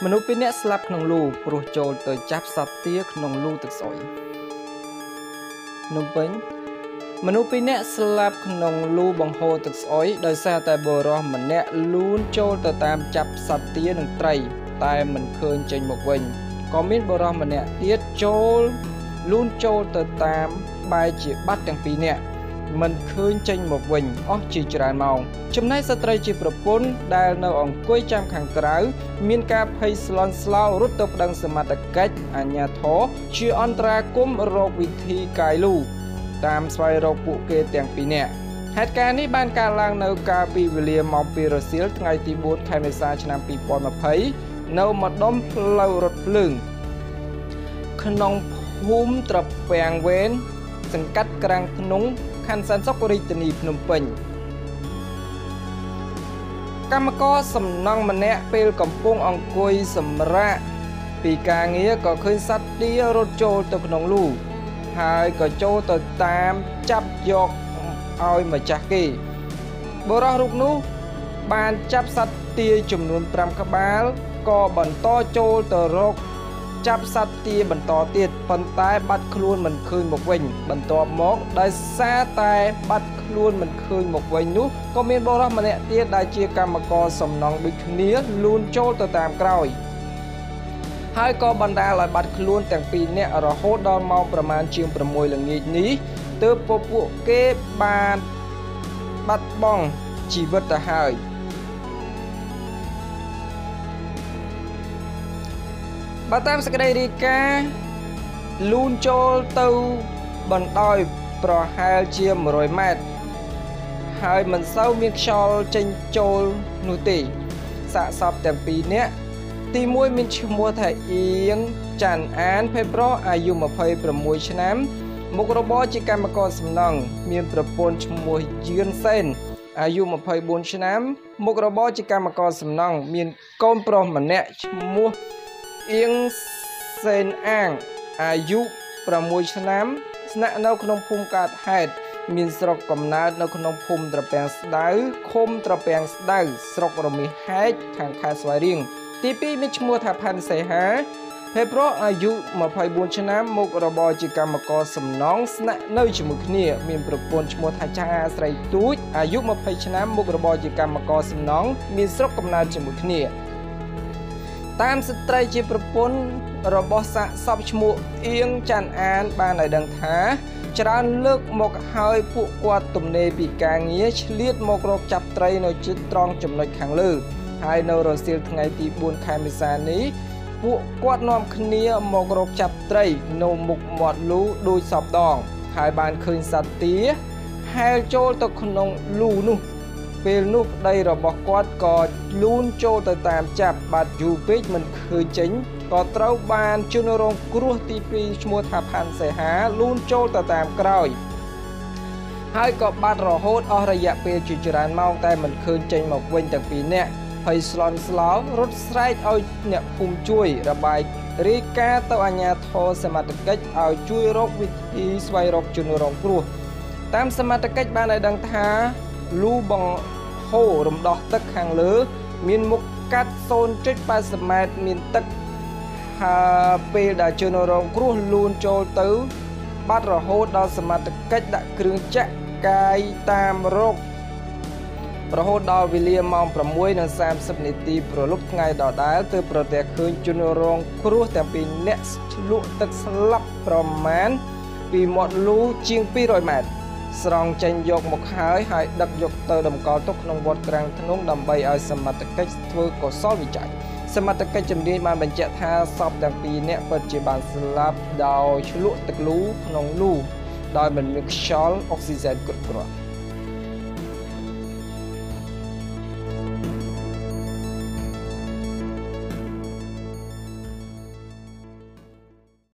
Manu pinet slap nung loo, prochol to jap satir nung loo to soy. Numpin Manu pinet slap nung loo bong ho to soy, the sataboro manet loon chol to tam jap satir and tray, time and curn chain mokwing. Commit boro manet, yet chol loon chol to tam by chip bat and pinet. Mình khơi tranh một mình ở chỉ tràn màu. Chấm nay sẽ trai chỉ bập bún đài nấu ong quế chăm khang tráo miên cà phê slon slow rút tốc đằng sầm mặt cách anh nhà thó chỉ on tra cúm rô vị thi cài lù tam xoay rô phụ kê tiền pin nè. Hạt cá ní ban cà lang nấu cà phê William mọc pì rơ xiết ngày tì bút khai mê sa chăn pì bò mà thấy nấu mật đom lâu rột lửng khăn húm trập vàng vén sừng cắt càng núng khăn san sóc rít tình phnom pênh. Cam co sầm nong mền nè pel cầm pung ong côi sầm ra. Pì cà nghía có khơi sắt đĩa rốt trâu từ nong lù. Hai có trâu từ tam chắp giọt ao mà chặt kì. Bờ rau rục nú bàn chắp sắt tia chùm nón pram khắp bál co bẩn to trâu từ rục. Chắp sắt tia bẩn to tiệt bẩn tai bắt luôn mình khơi một mình bẩn to móc đại xa tai bắt luôn mình khơi một mình nút có miền bờ rác mà nè tiệt đại chia cam mà co sầm nòng bịch nía luôn trôi từ tạm còi hai co bẩn tai lại bắt luôn tàng pì nè ở hốt đòn mauประมาณ chiêm 6 lần nghỉ ní từ bộ kê bàn bắt bong chỉ vật là hai. Bà tam sẽ đây đi ca luôn cho tàu bần đòi pro hai chia một rồi mệt hai mình sau miếng cho trên trôi nụ tỉ xạ sập tèm pì nè tì môi mình mua thẻ yên chản án phê pro ai dù mà phê pro môi chân ám một robot chỉ cần mà còn sầm nòng miếng pro pôn môi chuyên sen ai dù mà phê bốn chân ám một robot chỉ cần mà còn sầm nòng miếng con pro mà nè mua Yên sen an ai dụ và môi chân ám nặng nâu không phun cát hạt miền sọc cầm nát nâu không phun trà bèn đá khom trà bèn đá sọc rồi mới hết thằng khai xoay riêng tivi mình mua tháp hành say há phải pro ai dụ mà phải buôn chân ám một robot chỉ cần một con sầm nón nặng nâu chỉ một nĩa miền buôn mua tháp cha say túi ai dụ mà phải chân ám một robot chỉ cần một con sầm nón miền sọc cầm nát chỉ một nĩa tam sẽ trai chỉ bập bún robot xạ sập chmu yên chăn an ba này đằng thá tràn nước một hơi phụ quạt tụm nề bị càng nghĩa liệt một rộp chập trai nơi chít tròn chấm lệch hàng lư hai nô rồi siêu ngày tì buồn khai mê sa ní phụ quạt nom khnia một rộp chập trai nô mục mọt lú đuôi sập đòn hai bàn khơi sạt tía hai chỗ tộc nông lù nu về lúc đây robot quát có luôn cho tới tạm chạp bạt dù vết mình khơi chính có trâu bàn chưa nô rong cua tivi mua tháp hành sẽ há luôn cho tới tạm còi hai cọp bạt rò hốt ở đây dẹp về chỉ tràn mau tay mình khơi chính một quên chẳng vì nè phải slon slow rút straight ôi nhẹ phun chui là bài rika tàu anh nhà thô xem mặt cách ở chui rock with đi xoay rock chưa nô rong cua tam xem mặt cách ba này đang thả lưu bằng hồ rồng đỏ tắc hàng lứa miền mục cát son trích ba mét miền tắc hà pê đã chơi nồi rồng cua luôn cho tứ bắt rò hô đo mát cách đã kêu chắc cài tam rốc rò hô đo William mong bầm muối nên sam sập nít ti pro lúc ngày đỏ đá từ pro tè khơi chơi nồi rồng cua tèm pin next lụa tắc slap pro man vì một lú chiên pi rồi mệt song tranh dục một hơi hai đập dục từ đồng cỏ túc nông vật càng thân nông đầm bay ở sầm mặt cách thưa có sót bị chạy sầm mặt cách chấm đi mà mình chạy tha sọc đằng pì nè vật chỉ bàn slap đào lụa tật lú nông lù đòi mình mix oxygen cực